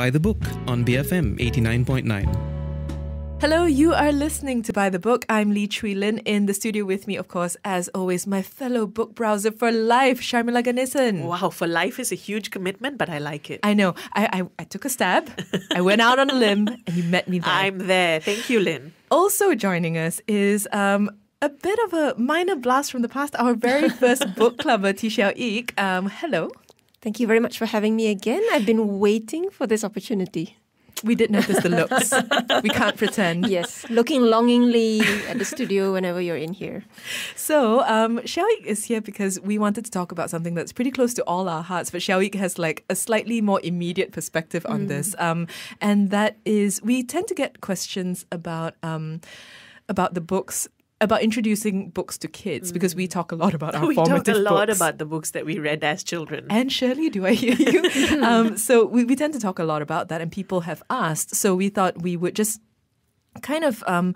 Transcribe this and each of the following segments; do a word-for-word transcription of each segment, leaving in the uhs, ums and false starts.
By the Book on B F M eighty-nine point nine. Hello, you are listening to By the Book. I'm Lee Chui Lin. In the studio with me, of course, as always, my fellow book browser for life, Sharmila Ganesan. Wow, for life is a huge commitment, but I like it. I know. I, I, I took a stab. I went out on a limb and you met me there. I'm there. Thank you, Lin. Also joining us is... Um, A bit of a minor blast from the past, our very first book clubber, Tee Shiao Eek. Um, hello. Thank you very much for having me again. I've been waiting for this opportunity. We did notice the looks. We can't pretend. Yes, looking longingly at the studio whenever you're in here. So, um, Shiao Eek is here because we wanted to talk about something that's pretty close to all our hearts, but Shiao Eek has like a slightly more immediate perspective on mm. this. Um, and that is, we tend to get questions about, um, about the books about introducing books to kids, mm. because we talk a lot about our we formative books. We talk a lot books. about the books that we read as children. And surely do I hear you. um, so we, we tend to talk a lot about that, and people have asked. So we thought we would just kind of um,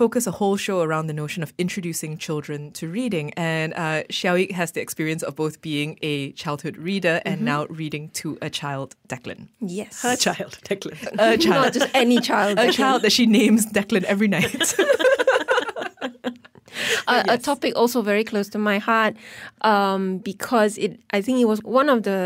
focus a whole show around the notion of introducing children to reading. And uh, Shiao Eek has the experience of both being a childhood reader and mm-hmm. now reading to a child, Declan. Yes. Her child, Declan. A child. Not just any child. A child that she names Declan every night. Uh, yes. A topic also very close to my heart, um, because it I think it was one of the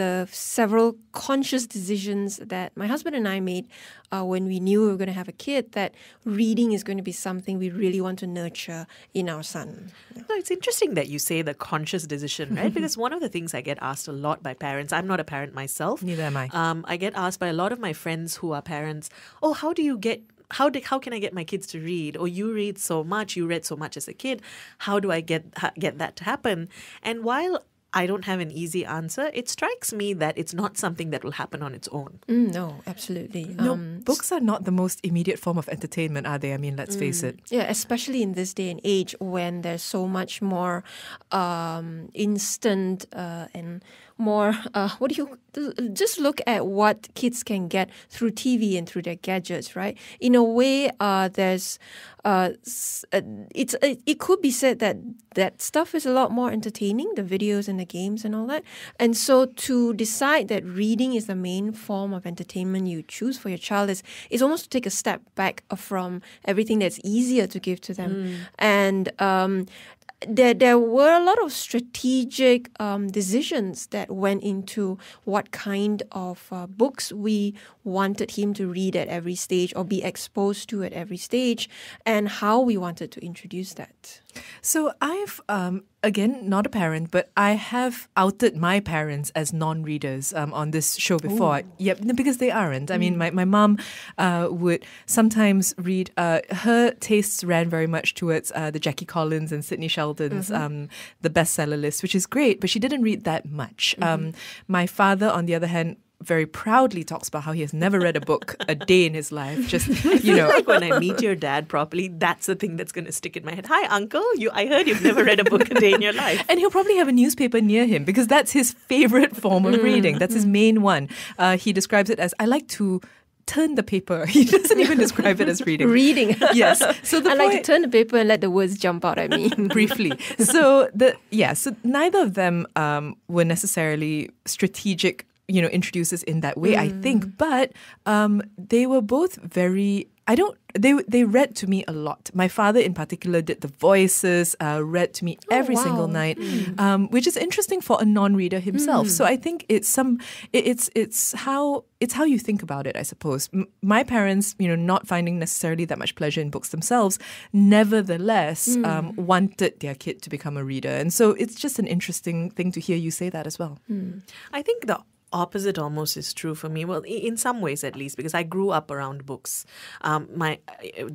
the several conscious decisions that my husband and I made uh, when we knew we were going to have a kid, that reading is going to be something we really want to nurture in our son. Yeah. No, it's interesting that you say the conscious decision, right? Because one of the things I get asked a lot by parents, I'm not a parent myself. Neither am I. Um, I get asked by a lot of my friends who are parents, oh, how do you get... How, do, how can I get my kids to read? Or you read so much, you read so much as a kid. How do I get get that to happen? And while I don't have an easy answer, it strikes me that it's not something that will happen on its own. Mm, no, absolutely. No, um, books are not the most immediate form of entertainment, are they? I mean, let's mm, face it. Yeah, especially in this day and age when there's so much more um, instant uh, and more, uh, what do you, just look at what kids can get through T V and through their gadgets, right? In a way, uh, there's, uh, it's it could be said that that stuff is a lot more entertaining, the videos and the games and all that. And so to decide that reading is the main form of entertainment you choose for your child is, is almost to take a step back from everything that's easier to give to them. Mm. And, um, There, there were a lot of strategic um, decisions that went into what kind of uh, books we wanted him to read at every stage or be exposed to at every stage, and how we wanted to introduce that. So I've, um, again, not a parent, but I have outed my parents as non-readers um, on this show before. Ooh. Yep, because they aren't. I mm. mean, my, my mom uh, would sometimes read, uh, her tastes ran very much towards uh, the Jackie Collins and Sidney Sheldon's, mm-hmm. um, the bestseller list, which is great, but she didn't read that much. Mm-hmm. um, my father, on the other hand, very proudly talks about how he has never read a book a day in his life. Just, you know, like when I meet your dad properly, that's the thing that's going to stick in my head. Hi, uncle. You, I heard you've never read a book a day in your life. And he'll probably have a newspaper near him because that's his favorite form of reading. That's his main one. Uh, he describes it as, I like to turn the paper. He doesn't even describe it as reading. Reading. Yes. So the I like to turn the paper and let the words jump out at me. Briefly. So, the yeah, so neither of them um, were necessarily strategic you know, introduces in that way, mm. I think. But um, they were both very, I don't, they they read to me a lot. My father in particular did The Voices, uh, read to me oh, every wow. single night, mm. um, which is interesting for a non-reader himself. Mm. So I think it's some, it, it's it's how, it's how you think about it, I suppose. M my parents, you know, not finding necessarily that much pleasure in books themselves, nevertheless mm. um, wanted their kid to become a reader. And so it's just an interesting thing to hear you say that as well. Mm. I think the opposite almost is true for me. Well, in some ways at least, because I grew up around books. Um, my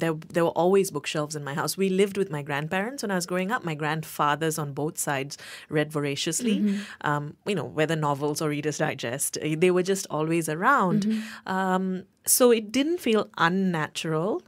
there, there were always bookshelves in my house. We lived with my grandparents when I was growing up. My grandfathers on both sides read voraciously, mm-hmm. um, you know, whether novels or Reader's Digest. They were just always around. Mm-hmm. um, so it didn't feel unnatural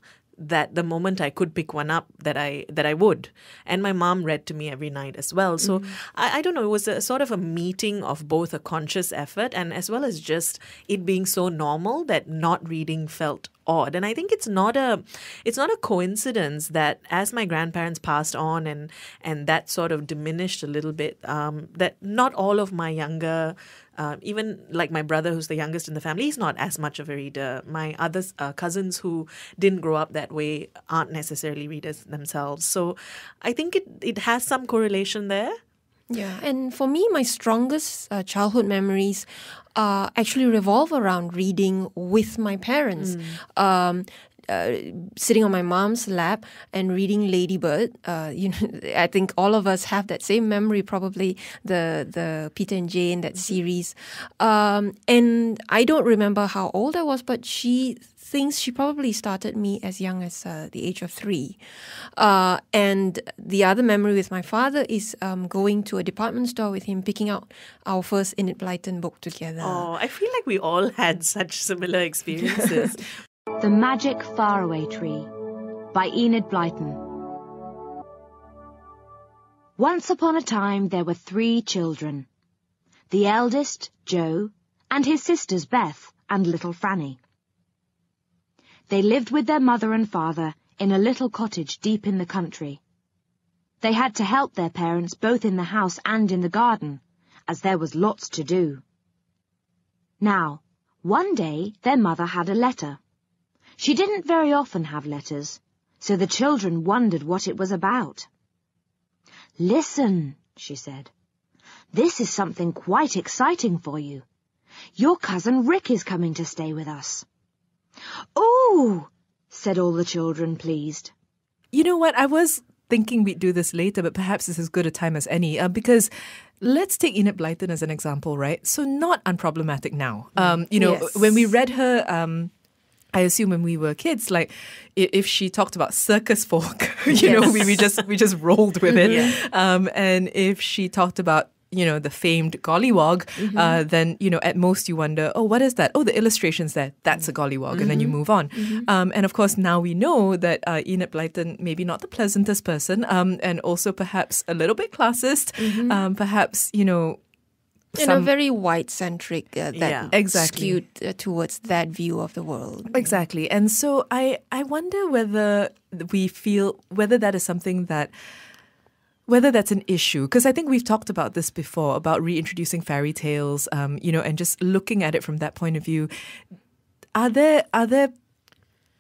that the moment I could pick one up, that I that I would. And my mom read to me every night as well. So mm-hmm. I, I don't know, it was a sort of a meeting of both a conscious effort and as well as just it being so normal that not reading felt odd. And I think it's not a it's not a coincidence that as my grandparents passed on and and that sort of diminished a little bit, um, that not all of my younger Uh, even like my brother, who's the youngest in the family, he's not as much of a reader. My other uh, cousins who didn't grow up that way aren't necessarily readers themselves. So I think it, it has some correlation there. Yeah, and for me, my strongest uh, childhood memories uh, actually revolve around reading with my parents. Mm. Um, Uh, sitting on my mom's lap and reading Ladybird. Uh, you know, I think all of us have that same memory, probably, the the Peter and Jane, that series. Um, and I don't remember how old I was, but she thinks she probably started me as young as uh, the age of three. Uh, and the other memory with my father is um, going to a department store with him, picking out our first Enid Blyton book together. Oh, I feel like we all had such similar experiences. The Magic Faraway Tree by Enid Blyton. Once upon a time there were three children. The eldest, Joe, and his sisters Beth and little Franny. They lived with their mother and father in a little cottage deep in the country. They had to help their parents both in the house and in the garden, as there was lots to do. Now, one day their mother had a letter. She didn't very often have letters, so the children wondered what it was about. "Listen," she said, "this is something quite exciting for you. Your cousin Rick is coming to stay with us." "Ooh," said all the children, pleased. You know what, I was thinking we'd do this later, but perhaps it's as good a time as any, uh, because... let's take Enid Blyton as an example, right? So not unproblematic now. Um, you know, yes. When we read her... Um, I assume when we were kids, like if she talked about circus folk, you yes. know, we, we just we just rolled with it. Yeah. Um, and if she talked about, you know, the famed gollywog, mm-hmm. uh, then, you know, at most you wonder, oh, what is that? Oh, the illustration's there. That's a gollywog. Mm-hmm. And then you move on. Mm-hmm. um, and of course, now we know that uh, Enid Blyton, maybe not the pleasantest person, um, and also perhaps a little bit classist, mm-hmm. um, perhaps, you know, in Some, a very white-centric, uh, that yeah, exactly. skewed uh, towards that view of the world. Exactly. And so I, I wonder whether we feel, whether that is something that, whether that's an issue. Because I think we've talked about this before, about reintroducing fairy tales, um, you know, and just looking at it from that point of view. Are there, are there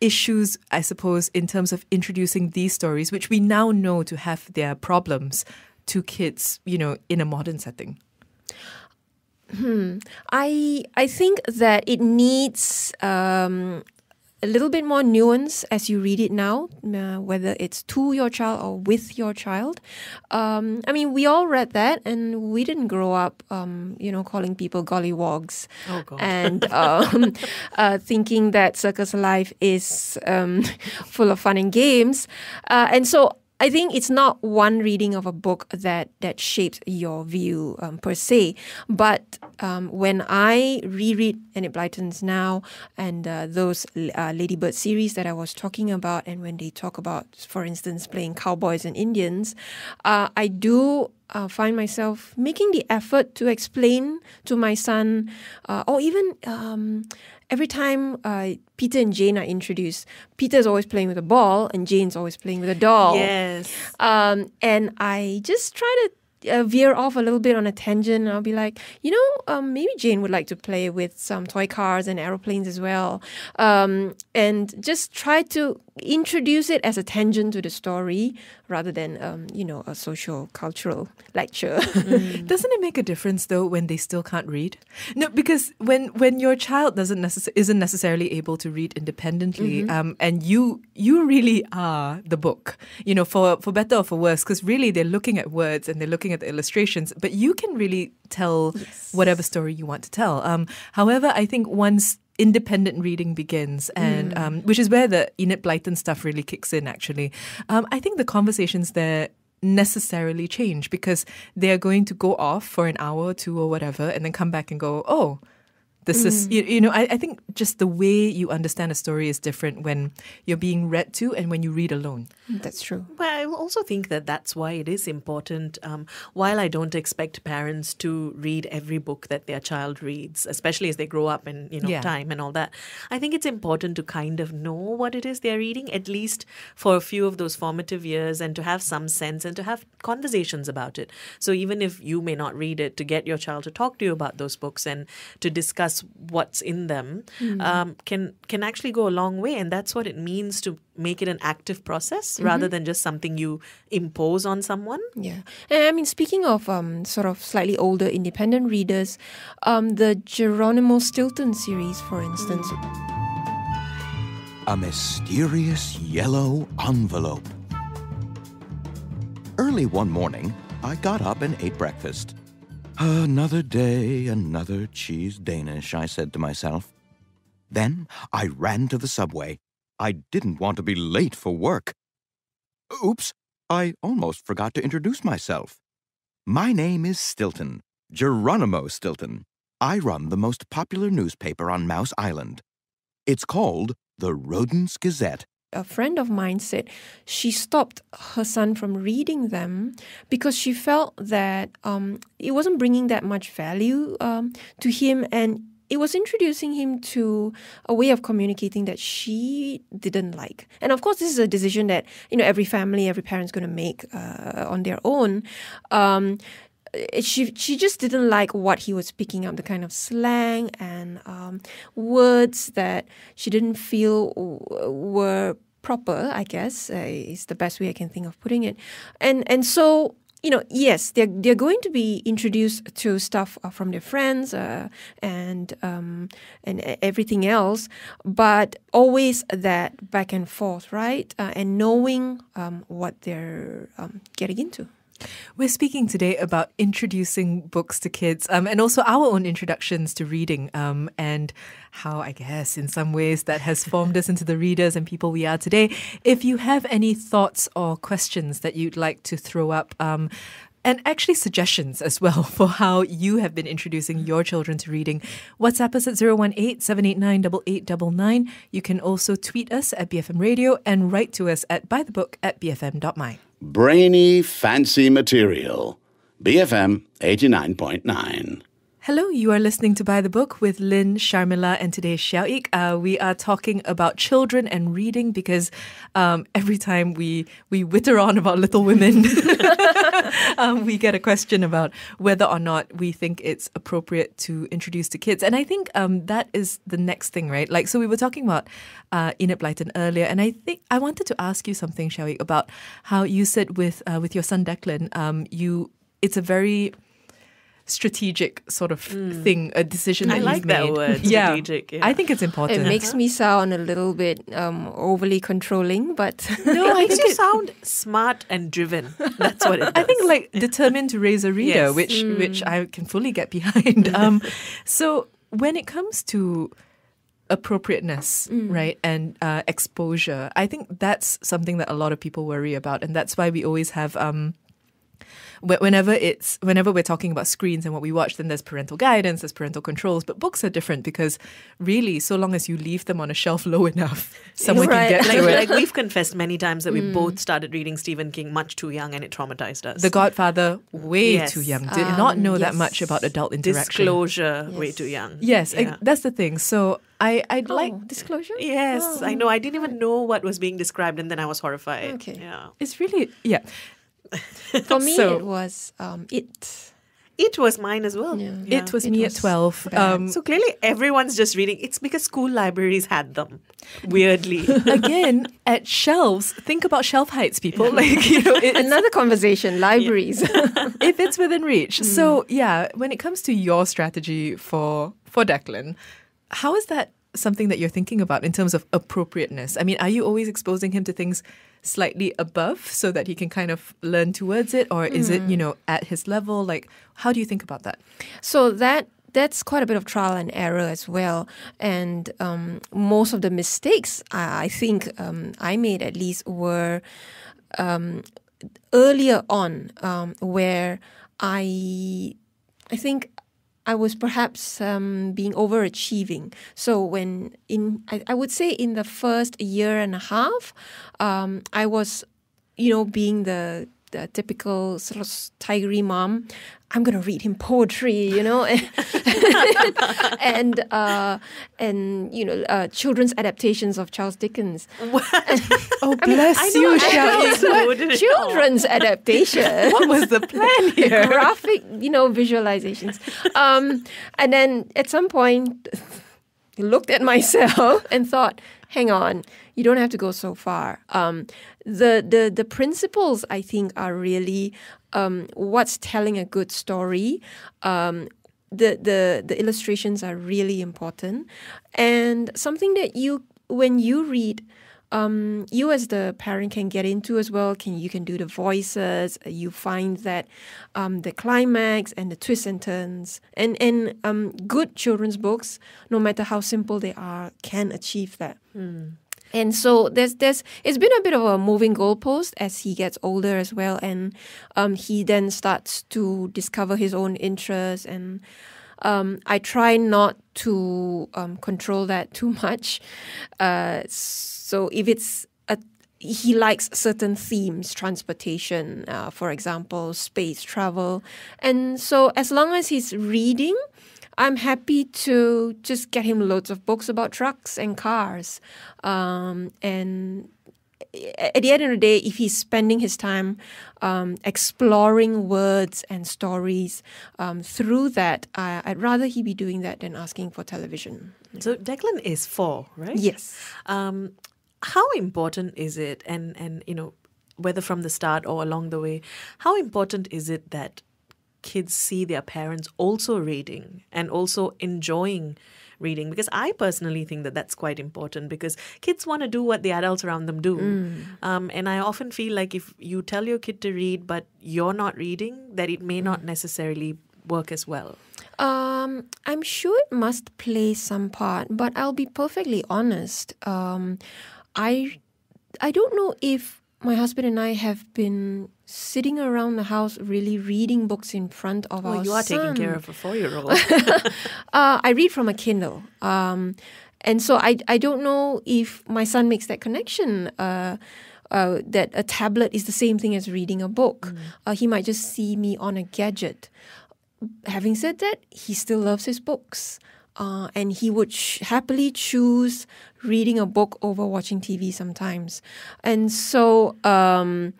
issues, I suppose, in terms of introducing these stories, which we now know to have their problems, to kids, you know, in a modern setting? Hmm. I I think that it needs um, a little bit more nuance as you read it now, uh, whether it's to your child or with your child. Um, I mean, we all read that, and we didn't grow up, um, you know, calling people gollywogs oh, God. and um, uh, thinking that circus life is um, full of fun and games, uh, and so. I think it's not one reading of a book that, that shapes your view um, per se, but um, when I reread Enid Blyton's now and uh, those uh, Ladybird series that I was talking about, and when they talk about, for instance, playing cowboys and Indians, uh, I do... Uh, find myself making the effort to explain to my son, uh, or even um, every time uh, Peter and Jane are introduced, Peter's always playing with a ball and Jane's always playing with a doll. Yes. Um, and I just try to Uh, veer off a little bit on a tangent, and I'll be like, you know, um, maybe Jane would like to play with some toy cars and aeroplanes as well, um, and just try to introduce it as a tangent to the story rather than, um, you know, a social cultural lecture. Mm. Doesn't it make a difference though when they still can't read? No, because when when your child doesn't necess- isn't necessarily able to read independently, mm-hmm. um, and you you really are the book, you know, for for better or for worse, because really they're looking at words and they're looking at the illustrations, but you can really tell yes. whatever story you want to tell. Um, however, I think once independent reading begins, and mm. um, which is where the Enid Blyton stuff really kicks in, actually, um, I think the conversations there necessarily change because they are going to go off for an hour or two or whatever, and then come back and go, oh, This mm. is, you, you know, I, I think just the way you understand a story is different when you're being read to and when you read alone. That's true. Well, I also think that that's why it is important. Um, while I don't expect parents to read every book that their child reads, especially as they grow up and, you know, yeah. time and all that, I think it's important to kind of know what it is they're reading, at least for a few of those formative years, and to have some sense and to have conversations about it. So even if you may not read it, to get your child to talk to you about those books and to discuss what's in them mm. um, can can actually go a long way. And that's what it means to make it an active process mm-hmm. rather than just something you impose on someone. Yeah. And I mean, speaking of um, sort of slightly older independent readers, um, the Geronimo Stilton series, for instance. A mysterious yellow envelope. Early one morning, I got up and ate breakfast. Another day, another cheese Danish, I said to myself. Then I ran to the subway. I didn't want to be late for work. Oops, I almost forgot to introduce myself. My name is Stilton, Geronimo Stilton. I run the most popular newspaper on Mouse Island. It's called The Rodents' Gazette. A friend of mine said she stopped her son from reading them because she felt that um, it wasn't bringing that much value um, to him, and it was introducing him to a way of communicating that she didn't like. And of course, this is a decision that, you know, every family, every parent's going to make uh, on their own. Um, She she just didn't like what he was picking up, the kind of slang and um, words that she didn't feel were proper, I guess, uh, is the best way I can think of putting it. And and so, you know, yes, they're, they're going to be introduced to stuff uh, from their friends uh, and, um, and everything else, but always that back and forth, right? Uh, and knowing um, what they're um, getting into. We're speaking today about introducing books to kids um, and also our own introductions to reading um, and how, I guess, in some ways that has formed us into the readers and people we are today. If you have any thoughts or questions that you'd like to throw up, um, and actually suggestions as well for how you have been introducing your children to reading, WhatsApp us at zero one eight, seven eight nine, eight eight nine nine. You can also tweet us at B F M Radio and write to us at by the book at b f m dot m y. Brainy, fancy material. B F M eighty-nine point nine. Hello, you are listening to By the Book with Lynn, Sharmila, and today Shiao Eek. Uh, we are talking about children and reading because um, every time we, we witter on about Little Women, um, we get a question about whether or not we think it's appropriate to introduce to kids. And I think um, that is the next thing, right? Like, so we were talking about uh, Enid Blyton earlier, and I think I wanted to ask you something, Shiao Eek, about how you said with uh, with your son Declan, um, you it's a very strategic sort of mm. thing, a decision that I like he's made. That word, yeah. Strategic. Yeah. I think it's important. It makes me sound a little bit um, overly controlling, but no, I think you sound smart and driven. That's what it is. I think, like, determined to raise a reader, yes. which mm. which I can fully get behind. Um, so when it comes to appropriateness, mm. right, and uh, exposure, I think that's something that a lot of people worry about, and that's why we always have. Um, Whenever it's whenever we're talking about screens and what we watch, then there's parental guidance, there's parental controls. But books are different because really, so long as you leave them on a shelf low enough, someone right. can get like, to it. Like, we've confessed many times that we mm. both started reading Stephen King much too young, and it traumatized us. The Godfather, way yes. too young. Did um, not know yes. that much about adult interaction. Disclosure, yes. way too young. Yes, yeah. I, that's the thing. So. I, I'd oh, like... Disclosure? Yes, oh. I know. I didn't even know what was being described, and then I was horrified. Okay. Yeah. It's really... Yeah. For me, so, it was um, it. It was mine as well. Yeah. Yeah. It was it me was at twelve. Um, so clearly everyone's just reading. It's because school libraries had them, weirdly. Again, at shelves. Think about shelf heights, people. Like, you know, it's another conversation, libraries. Yeah. If it's within reach. Mm. So yeah, when it comes to your strategy for, for Declan, how is that something that you're thinking about in terms of appropriateness? I mean, are you always exposing him to things slightly above so that he can kind of learn towards it, or is mm. it, you know, at his level? Like, how do you think about that? So that that's quite a bit of trial and error as well. And um, most of the mistakes I, I think um, I made, at least, were um, earlier on, um, where I I think I was perhaps um, being overachieving. So when in, I, I would say in the first year and a half, um, I was, you know, being the, the typical sort of tigery mom. I'm going to read him poetry, you know, and, uh, and you know, uh, children's adaptations of Charles Dickens. What? Oh, I bless mean, you, Xiao. Children's adaptations. What was the plan here? Graphic, you know, visualizations. Um, and then at some point, I looked at myself and thought, hang on, you don't have to go so far. Um, the, the, the principles, I think, are really... Um, what's telling a good story? Um, the the the illustrations are really important, and something that you when you read, um, you as the parent can get into as well. Can you can do the voices? You find that um, the climax and the twists and turns, and and um, good children's books, no matter how simple they are, can achieve that. Mm. And so there's there's it's been a bit of a moving goalpost as he gets older as well, and um, he then starts to discover his own interests. And um, I try not to um, control that too much. Uh, so if it's a, he likes certain themes, transportation, uh, for example, space travel, and so as long as he's reading, I'm happy to just get him loads of books about trucks and cars. Um, and at the end of the day, if he's spending his time um, exploring words and stories um, through that, I, I'd rather he be doing that than asking for television. So Declan is four, right? Yes. Um, how important is it, and, and you know, whether from the start or along the way, how important is it that kids see their parents also reading and also enjoying reading? Because I personally think that that's quite important, because kids want to do what the adults around them do. Mm. Um, and I often feel like if you tell your kid to read but you're not reading, that it may not necessarily work as well. Um, I'm sure it must play some part, but I'll be perfectly honest. Um, I, I don't know if my husband and I have been sitting around the house really reading books in front of well, our son. You are taking care of a four-year-old. uh, I read from a Kindle. Um, and so I, I don't know if my son makes that connection uh, uh, that a tablet is the same thing as reading a book. Mm. Uh, he might just see me on a gadget. Having said that, he still loves his books. Uh, and he would sh happily choose reading a book over watching T V sometimes. And so um,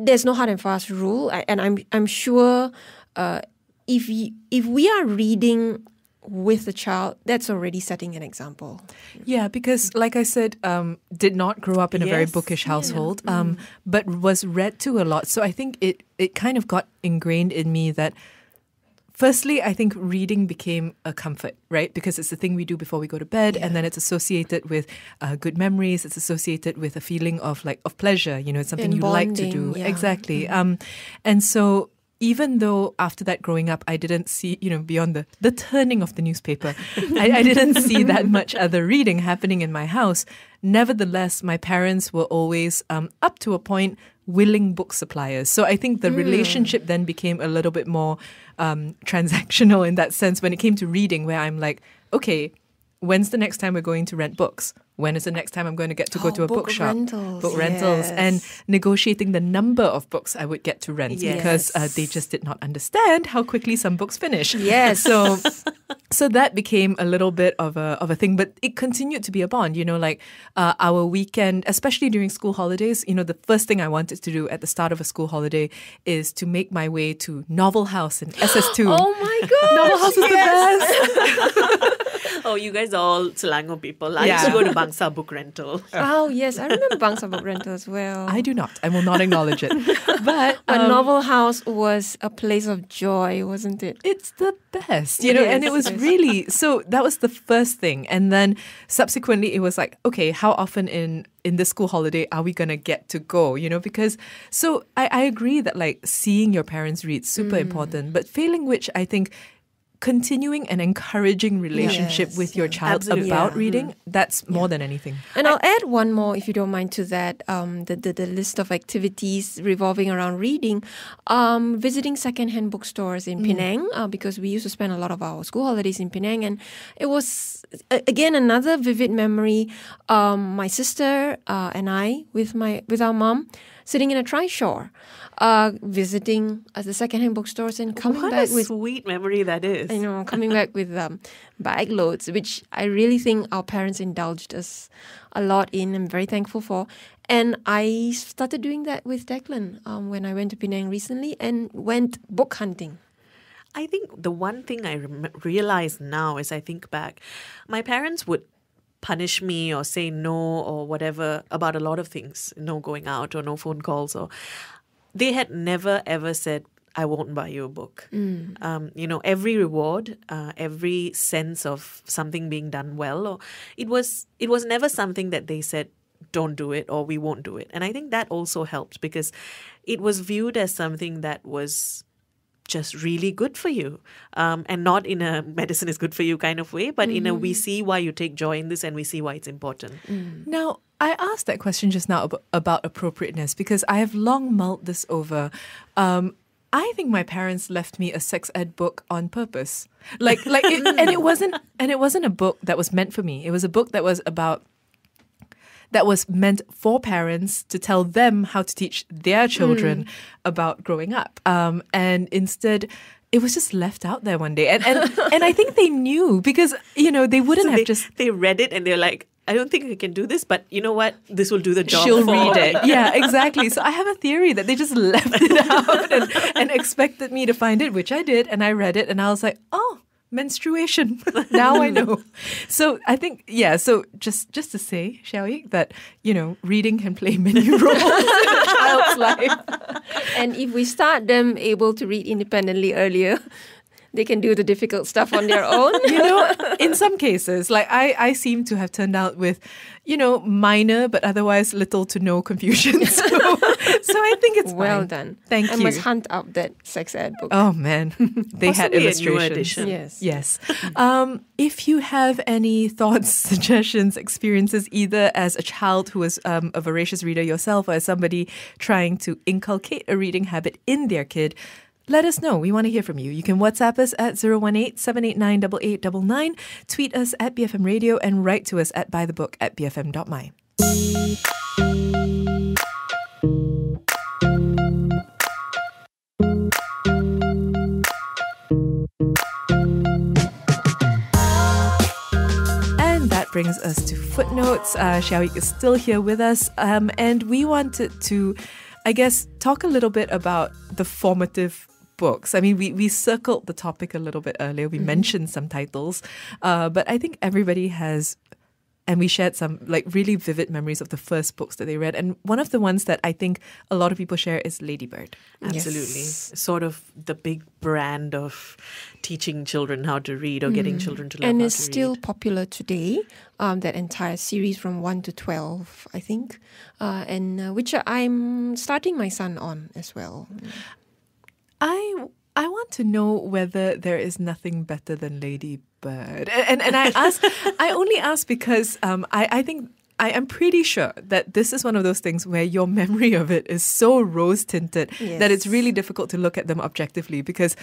there's no hard and fast rule. I, and I'm, I'm sure uh, if, y if we are reading with a child, that's already setting an example. Yeah, because like I said, um, did not grow up in yes. a very bookish household, yeah. um, mm. but was read to a lot. So I think it, it kind of got ingrained in me that firstly, I think reading became a comfort, right? Because it's the thing we do before we go to bed, yeah. and then it's associated with uh, good memories. It's associated with a feeling of like of pleasure. You know, it's something and you bonding, like to do, yeah. exactly. Mm-hmm. um, and so, even though after that growing up, I didn't see, you know, beyond the the turning of the newspaper, I, I didn't see that much other reading happening in my house. Nevertheless, my parents were always um, up to a point. willing book suppliers. So I think the mm. relationship then became a little bit more um, transactional in that sense when it came to reading, where I'm like, okay, when's the next time we're going to rent books? When is the next time I'm going to get to oh, go to a bookshop? Book rentals. Book rentals. Yes. And negotiating the number of books I would get to rent, yes. because uh, they just did not understand how quickly some books finish. Yes. So so that became a little bit of a, of a thing, but it continued to be a bond. You know, like uh, our weekend, especially during school holidays, you know, the first thing I wanted to do at the start of a school holiday is to make my way to Novel House in S S two. Oh my god! Novel House is yes. the best! Oh, you guys are all Selangor people. I yeah. used to go to Bangsar Book Rental. Oh, yes. I remember Bangsar Book Rental as well. I do not. I will not acknowledge it. But um, a Novel House was a place of joy, wasn't it? It's the best. You it know, is. And it was really... So that was the first thing. And then subsequently, it was like, okay, how often in... in this school holiday, are we going to get to go? You know, because, so I, I agree that like seeing your parents read, super mm. important, but failing which I think continuing an encouraging relationship yes, with your child absolutely. about yeah. reading, mm-hmm. that's more yeah. than anything. And I, I'll add one more, if you don't mind, to that, um, the, the, the list of activities revolving around reading. Um, visiting secondhand bookstores in mm. Penang, uh, because we used to spend a lot of our school holidays in Penang, and it was, again, another vivid memory. Um, my sister uh, and I, with, my, with our mom, sitting in a trishaw, uh, visiting uh, the secondhand bookstores and coming what back with... What a sweet memory that is. You know, coming back with um, bag loads, which I really think our parents indulged us a lot in. I'm very thankful for. And I started doing that with Declan um, when I went to Penang recently and went book hunting. I think the one thing I re realize now as I think back, my parents would punish me or say no or whatever about a lot of things, no going out or no phone calls, or they had never ever said, I won't buy you a book. Mm. Um, you know, every reward, uh, every sense of something being done well, or it was it was never something that they said, don't do it or we won't do it. And I think that also helped because it was viewed as something that was just really good for you, um, and not in a medicine is good for you kind of way, but mm. in a we see why you take joy in this and we see why it's important. Mm. Now, I asked that question just now ab about appropriateness because I have long mulled this over. Um, I think my parents left me a sex ed book on purpose, like like, it, and it wasn't and it wasn't a book that was meant for me. It was a book that was about. That was meant for parents to tell them how to teach their children mm. about growing up. Um, and instead, it was just left out there one day. And and, and I think they knew because, you know, they wouldn't so have they, just... They read it and they're like, I don't think I can do this, but you know what? This will do the job. She'll for read it. Yeah, exactly. So I have a theory that they just left it out and, and expected me to find it, which I did. And I read it and I was like, oh. Menstruation. Now I know. So I think, yeah, so just just to say, Xiao Eek, that, you know, reading can play many roles in a child's life. And if we start them able to read independently earlier, they can do the difficult stuff on their own. You know, in some cases, like I, I seem to have turned out with, you know, minor but otherwise little to no confusion. So, so I think it's well fine. done. Thank I you. I must hunt up that sex ed book. Oh man, they had illustrations. Yes, yes. Um, if you have any thoughts, suggestions, experiences, either as a child who was um, a voracious reader yourself, or as somebody trying to inculcate a reading habit in their kid. Let us know. We want to hear from you. You can WhatsApp us at zero one eight, seven eight nine, eight eight nine nine, tweet us at B F M Radio, and write to us at buythebook at b f m dot m y. Brings us to Footnotes. Uh, Xiao Eek is still here with us, um, and we wanted to, I guess, talk a little bit about the formative books. I mean, we, we circled the topic a little bit earlier. We mm-hmm. mentioned some titles, uh, but I think everybody has, and we shared some like really vivid memories of the first books that they read. And one of the ones that I think a lot of people share is Ladybird. Absolutely. Yes. Sort of the big brand of teaching children how to read or mm. getting children to learn and how to read. And it's still popular today, um, that entire series from one to twelve, I think, uh, and uh, which I'm starting my son on as well. I... I want to know whether there is nothing better than Ladybird. And, and, and I ask, I only ask because um, I, I think, I am pretty sure that this is one of those things where your memory of it is so rose-tinted yes. that it's really difficult to look at them objectively because,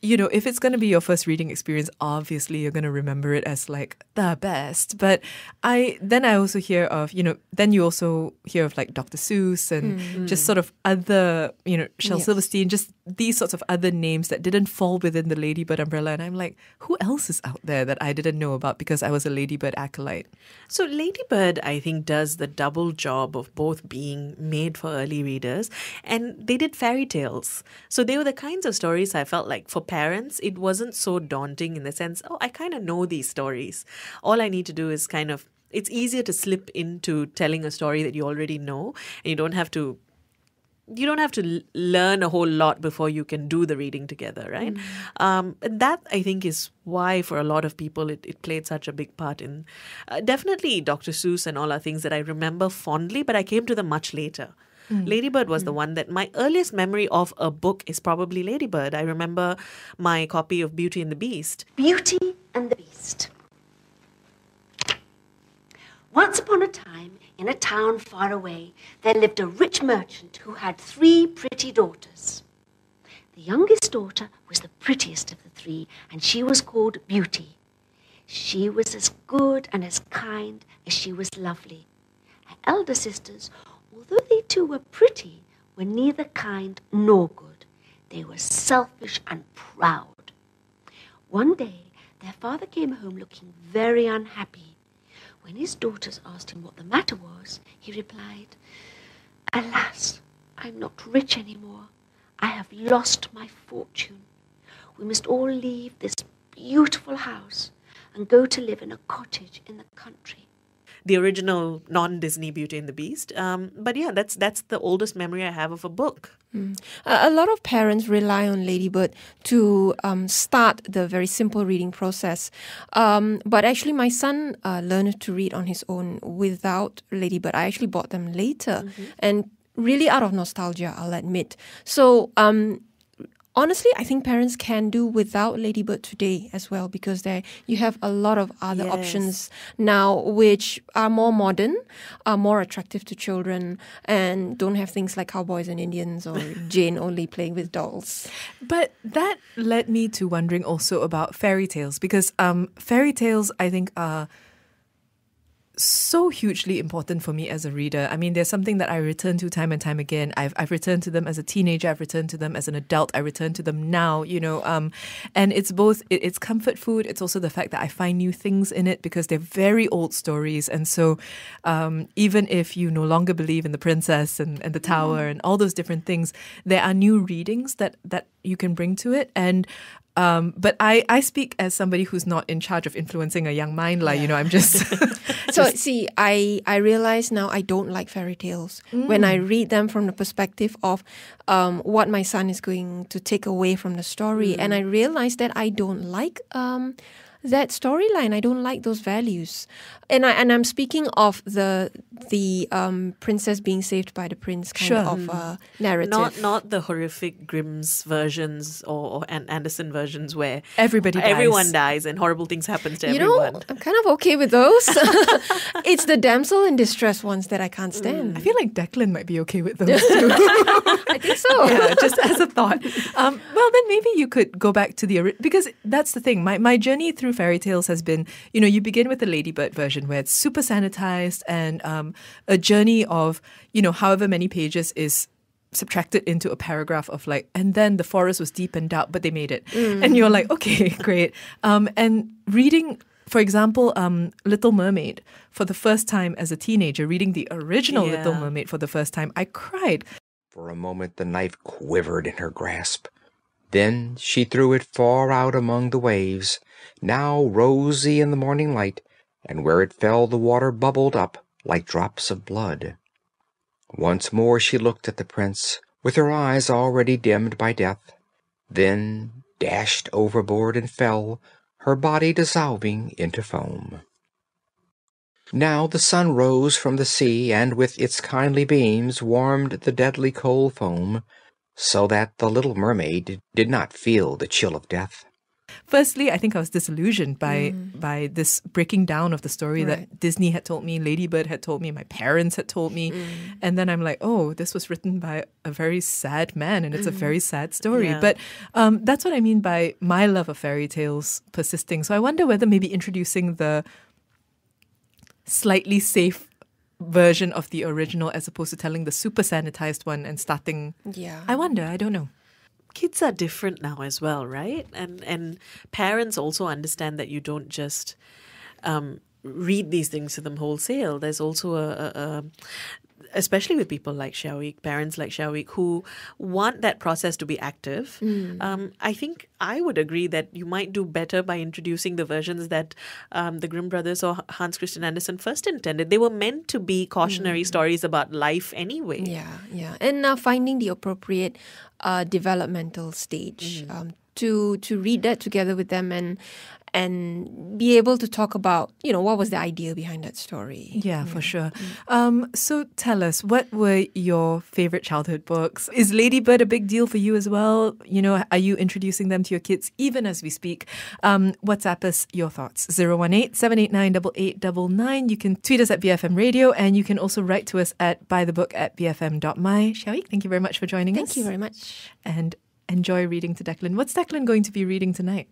you know, if it's going to be your first reading experience, obviously you're going to remember it as like the best. But I then I also hear of, you know, then you also hear of like Doctor Seuss and mm-hmm. just sort of other, you know, Shel yes. Silverstein, just these sorts of other names that didn't fall within the Ladybird umbrella. And I'm like, who else is out there that I didn't know about because I was a Ladybird acolyte? So Ladybird, I I think, does the double job of both being made for early readers, and they did fairy tales. So they were the kinds of stories I felt like for parents, it wasn't so daunting in the sense, oh, I kind of know these stories. All I need to do is kind of, it's easier to slip into telling a story that you already know, and you don't have to You don't have to learn a whole lot before you can do the reading together, right? Mm-hmm. um, and that, I think, is why for a lot of people it, it played such a big part in uh, definitely Doctor Seuss and all our things that I remember fondly, but I came to them much later. Mm. Ladybird was mm. the one that my earliest memory of a book is probably Ladybird. I remember my copy of Beauty and the Beast. Beauty and the Beast. Once upon a time, in a town far away, there lived a rich merchant who had three pretty daughters. The youngest daughter was the prettiest of the three, and she was called Beauty. She was as good and as kind as she was lovely. Her elder sisters, although they too were pretty, were neither kind nor good. They were selfish and proud. One day, their father came home looking very unhappy. When his daughters asked him what the matter was, he replied, "Alas, I'm not rich anymore. I have lost my fortune. We must all leave this beautiful house and go to live in a cottage in the country." The original non-Disney Beauty and the Beast. Um, but yeah, that's that's the oldest memory I have of a book. Mm. A lot of parents rely on Ladybird to um, start the very simple reading process. Um, but actually, my son uh, learned to read on his own without Ladybird. I actually bought them later. Mm-hmm. And really out of nostalgia, I'll admit. So um, honestly, I think parents can do without Ladybird today as well, because there you have a lot of other yes. options now which are more modern, are more attractive to children, and don't have things like Cowboys and Indians or Jane only playing with dolls. But that led me to wondering also about fairy tales, because um, fairy tales, I think, are so hugely important for me as a reader. I mean, there's something that I return to time and time again. I've, I've returned to them as a teenager. I've returned to them as an adult. I return to them now, you know. Um, and it's both, it, it's comfort food. It's also the fact that I find new things in it because they're very old stories. And so um, even if you no longer believe in the princess and, and the tower mm-hmm. and all those different things, there are new readings that, that you can bring to it. And Um, but I, I speak as somebody who's not in charge of influencing a young mind. Like, yeah. you know, I'm just... so, just... see, I, I realize now I don't like fairy tales. Mm. When I read them from the perspective of um, what my son is going to take away from the story. Mm. And I realize that I don't like... Um, that storyline, I don't like those values, and I and I'm speaking of the the um, princess being saved by the prince kind sure. of uh, narrative, not not the horrific Grimm's versions or, or Andersen versions where everybody dies. everyone dies and horrible things happen to you everyone. Know, I'm kind of okay with those. It's the damsel in distress ones that I can't stand. Mm. I feel like Declan might be okay with those too. I think so. Yeah, just as a thought. Um, well, then maybe you could go back to the because that's the thing. My my journey through fairy tales has been, you know, you begin with the Ladybird version where it's super sanitized and um, a journey of, you know, however many pages is subtracted into a paragraph of like, and then the forest was deepened out, but they made it. Mm. And you're like, okay, great. Um, and reading, for example, um, Little Mermaid for the first time as a teenager, reading the original yeah. Little Mermaid for the first time, I cried. For a moment, the knife quivered in her grasp. Then she threw it far out among the waves, now rosy in the morning light, and where it fell the water bubbled up like drops of blood. Once more she looked at the prince, with her eyes already dimmed by death, then dashed overboard and fell, her body dissolving into foam. Now the sun rose from the sea, and with its kindly beams warmed the deadly cold foam, so that the Little Mermaid did not feel the chill of death. Firstly, I think I was disillusioned by mm. by this breaking down of the story right. that Disney had told me, Ladybird had told me, my parents had told me. Mm. And then I'm like, oh, this was written by a very sad man and it's mm. a very sad story. Yeah. But um, that's what I mean by my love of fairy tales persisting. So I wonder whether maybe introducing the slightly safe version of the original as opposed to telling the super sanitized one and starting yeah I wonder I don't know kids are different now as well, right? And and parents also understand that you don't just um read these things to them wholesale. There's also a, a, a especially with people like Xiao Eek, parents like Xiao Eek, who want that process to be active. Mm. Um, I think I would agree that you might do better by introducing the versions that um, the Grimm Brothers or Hans Christian Andersen first intended. They were meant to be cautionary mm. stories about life anyway. Yeah, yeah. And uh, finding the appropriate uh, developmental stage mm. um, to to read that together with them and and be able to talk about, you know, what was the idea behind that story. Yeah, yeah. for sure. Mm. Um, so tell us, what were your favourite childhood books? Is Ladybird a big deal for you as well? You know, are you introducing them to your kids even as we speak? Um, WhatsApp us your thoughts. zero one eight, seven eight nine, eight eight nine nine. You can tweet us at B F M Radio, and you can also write to us at buythebook at b f m dot m y. Shall we? Thank you very much for joining Thank us. Thank you very much. And enjoy reading to Declan. What's Declan going to be reading tonight?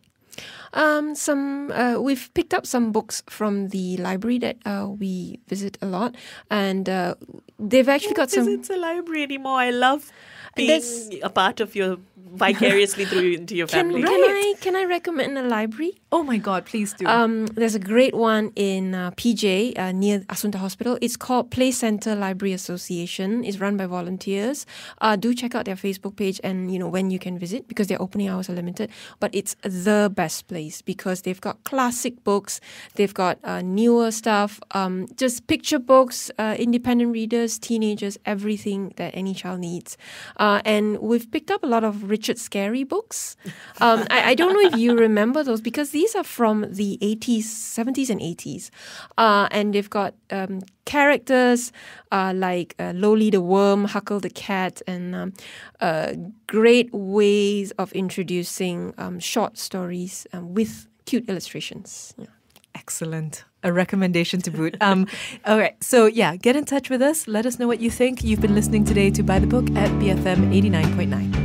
Um, some uh, we've picked up some books from the library that uh, we visit a lot, and uh, they've actually got some. It's a library anymore. I love being There's... a part of your vicariously through into your family. Can, right. can I can I recommend a library? Oh my God, please do. Um, there's a great one in uh, P J uh, near Assunta Hospital. It's called Play Centre Library Association. It's run by volunteers. Uh, do check out their Facebook page, and you know when you can visit, because their opening hours are limited. But it's the best place because they've got classic books, they've got uh, newer stuff, um, just picture books, uh, independent readers, teenagers, everything that any child needs. Uh, and we've picked up a lot of Richard Scarry books. Um, I, I don't know if you remember those, because these are from the eighties, seventies and eighties. Uh, and they've got um, characters uh, like uh, Lowly the Worm, Huckle the Cat, and um, uh, great ways of introducing um, short stories um, with cute illustrations. Yeah. Excellent. A recommendation to boot. Um, all right. So, yeah, get in touch with us. Let us know what you think. You've been listening today to By the Book at B F M eighty-nine point nine.